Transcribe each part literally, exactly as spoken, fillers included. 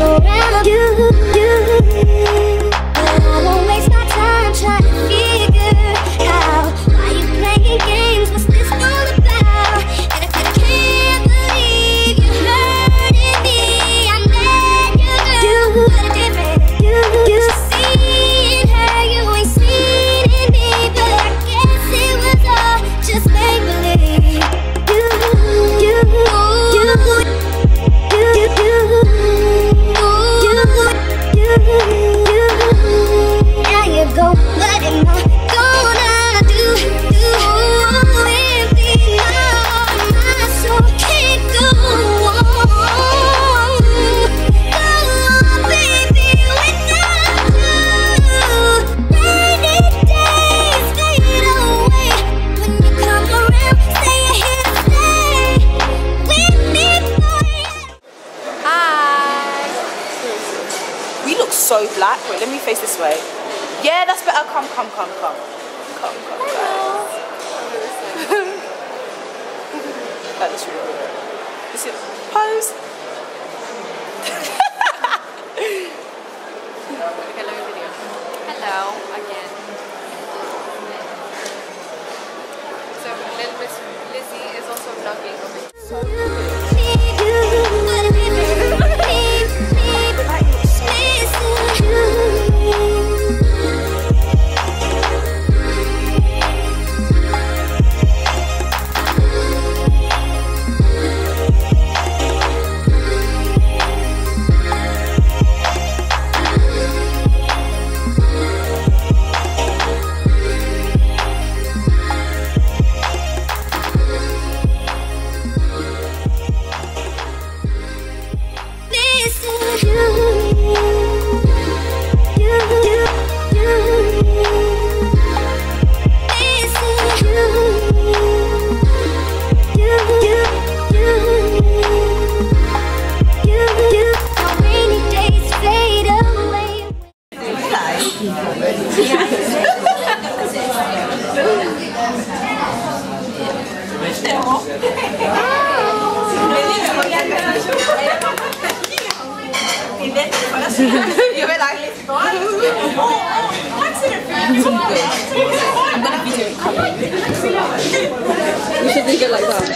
around you, you. But I won't waste my time trying to figure out why you playing games, what's this all about? And I can't believe you hurting me. I met you, girl, you, what a difference. You, you see in her, you ain't seen in me. But I guess it was all just make believe. You, you, you, you. So black. Wait, let me face this way. Yeah, that's better. Come, come, come, come. Come, come, guys. That looks really good. Is it pose? Hello, video. Hello again. So, little Miss Lizzie is also vlogging over here.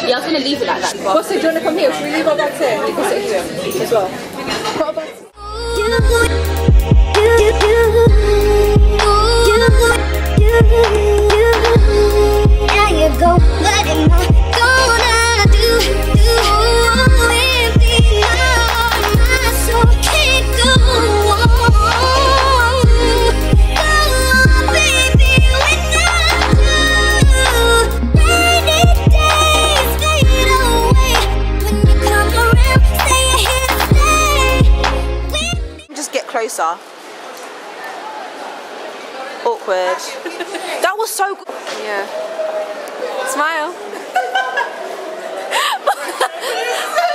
Yeah, I was gonna leave it like that. What's it? Do you wanna come here? Should we leave our bags here? You can sit here as well. Put our bags. Now you go, what am I gonna do? Do with me now? My soul can't go on. Closer. Awkward. That was so good. Yeah. Smile.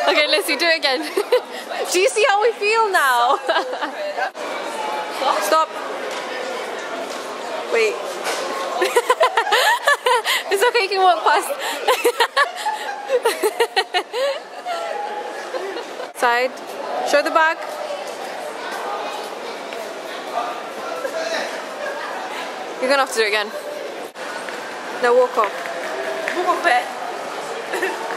Okay, Lizzie, do it again. Do you see how we feel now? Stop. Wait. It's okay, you can walk past. Side. Show the back. You're gonna have to do it again. Now walk off. Walk off it.